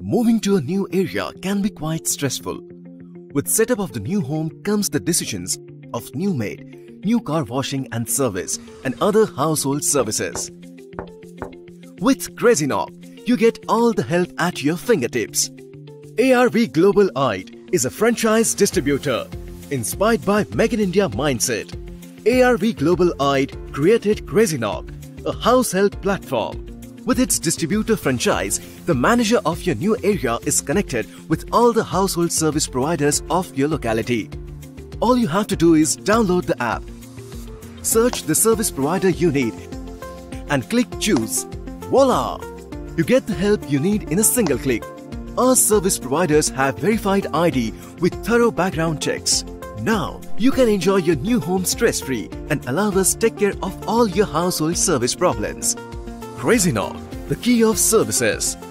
Moving to a new area can be quite stressful. With setup of the new home comes the decisions of new maid, new car washing and service, and other household services. With Krazyknock, you get all the help at your fingertips. ARV Global Aide is a franchise distributor inspired by Make in India mindset. ARV Global Aide created Krazyknock, a house help platform. With its distributor franchise, the manager of your new area is connected with all the household service providers of your locality. All you have to do is download the app, search the service provider you need, and click Choose. Voila! You get the help you need in a single click. Our service providers have verified ID with thorough background checks. Now, you can enjoy your new home stress-free and allow us take care of all your household service problems. Krazyknock, the key of services.